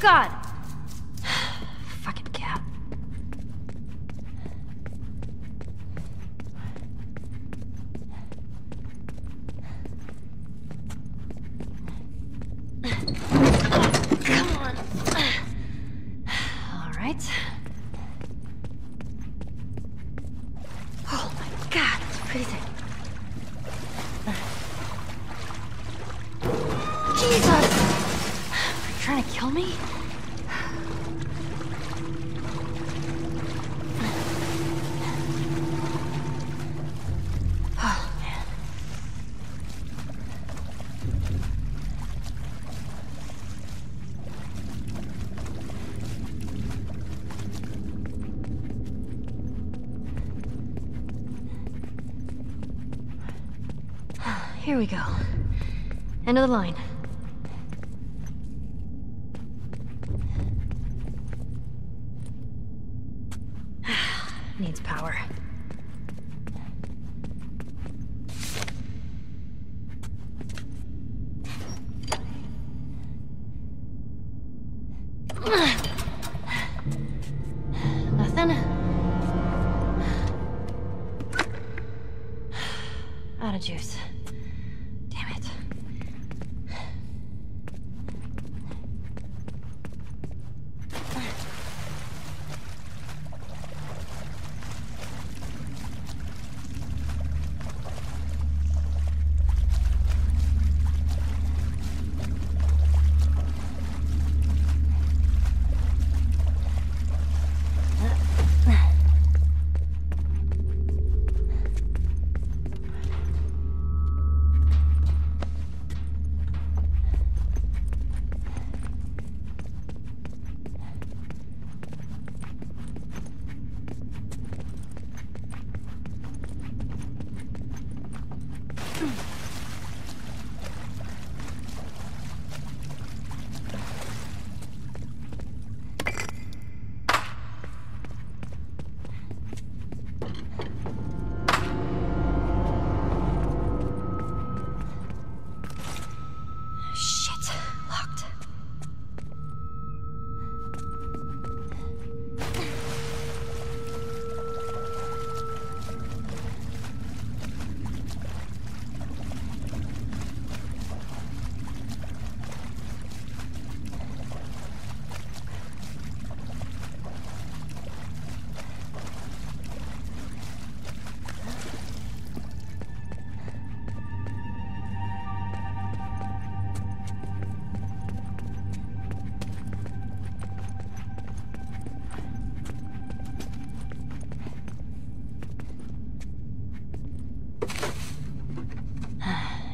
God! Fucking cat. Oh, come on. All right. Oh my God, that's pretty sick. Jesus! Are you trying to kill me? Here we go. End of the line. Needs power. Nothing? Out of juice.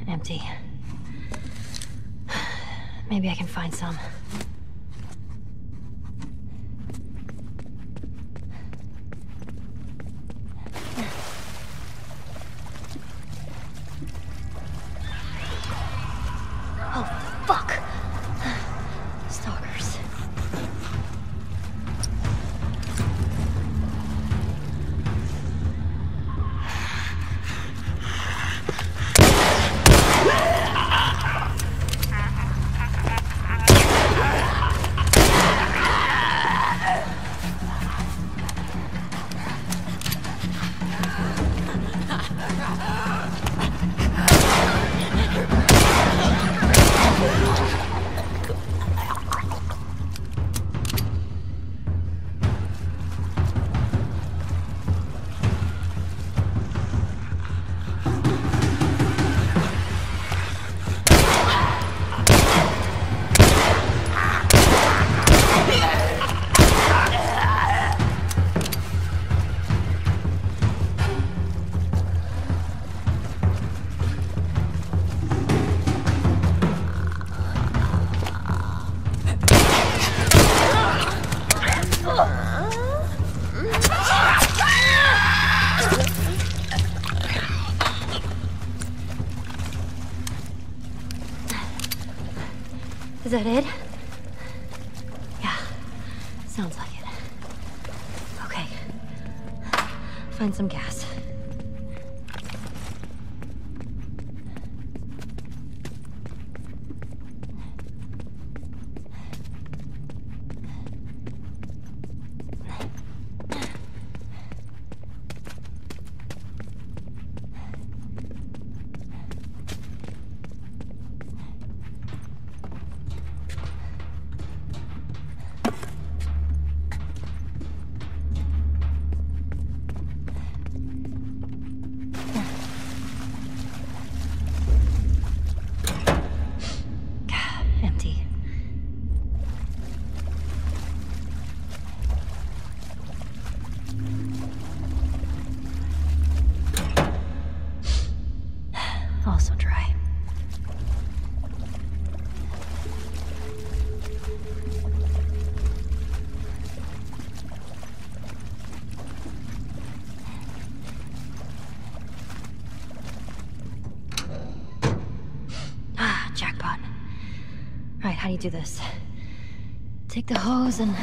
Empty. Maybe I can find some. Oh, fuck! Stalkers. Is that it? Yeah, sounds like it. Okay, find some gas. How do you do this? Take the hose and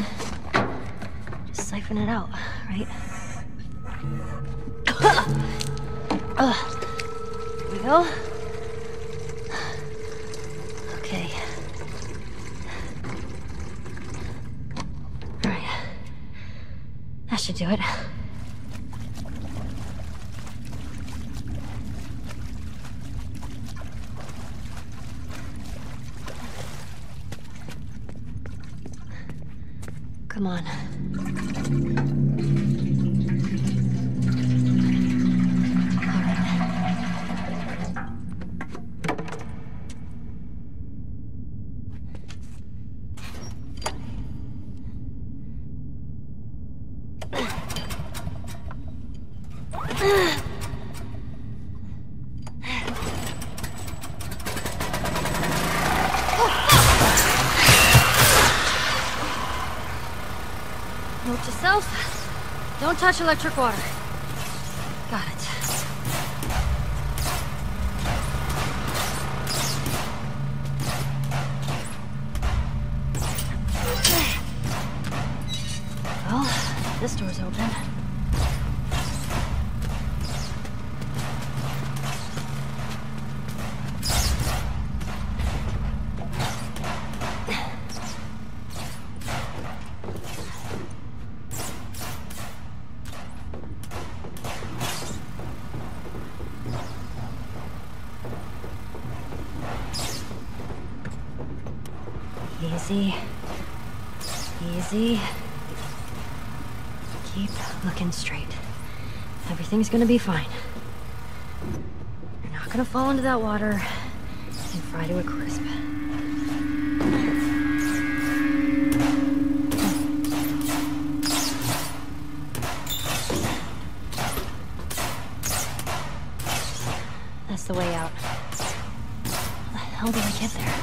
just siphon it out, right? Here we go. Okay. All right. That should do it. Come on. All right. Note to self, don't touch electric water. Got it. Well, this door's open. Easy. Easy. Keep looking straight. Everything's gonna be fine. You're not gonna fall into that water and fry to a crisp. That's the way out. How the hell did I get there?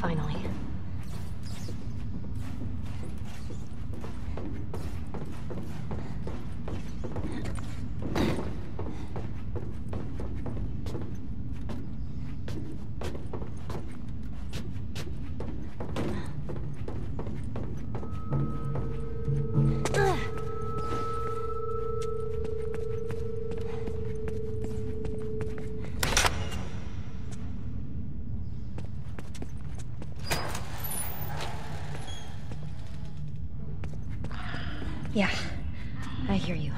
Finally. Yeah, I hear you.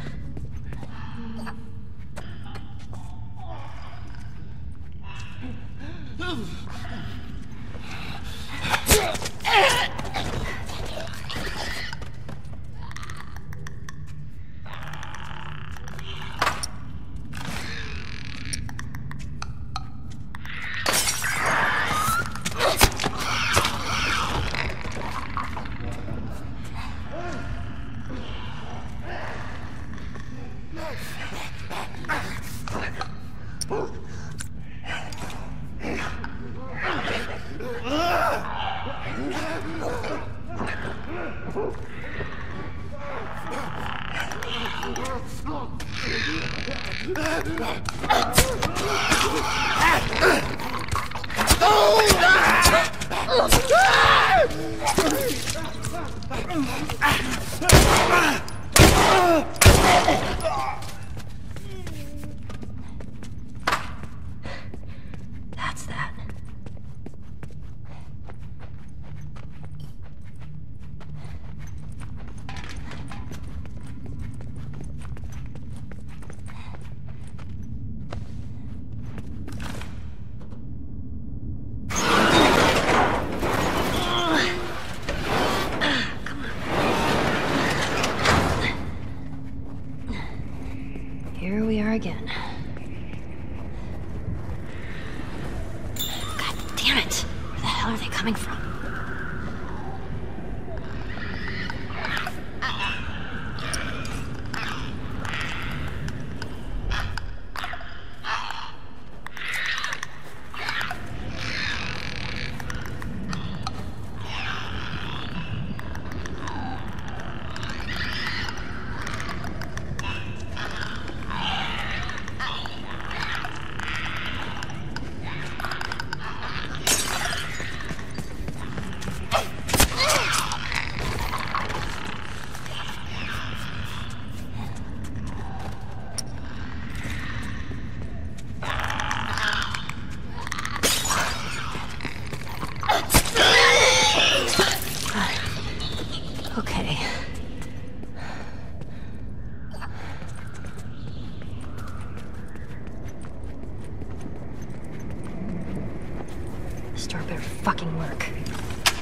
That's that. Again. God damn it! Where the hell are they coming from? Fucking work.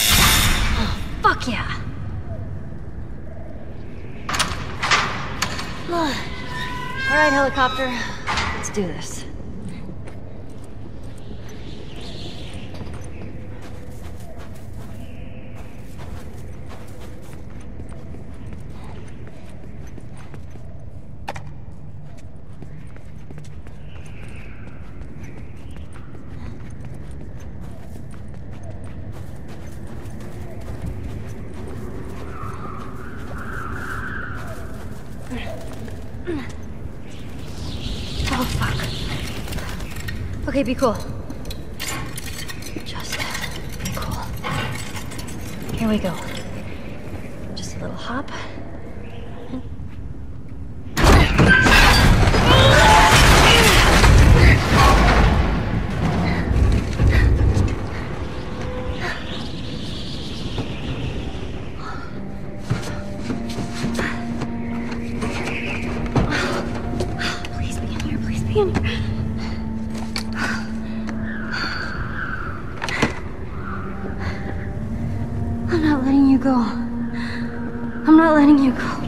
Oh, fuck yeah. All right, helicopter. Let's do this. Oh, fuck. Okay, be cool. Just be cool. Here we go. Just a little hop. I'm not letting you go.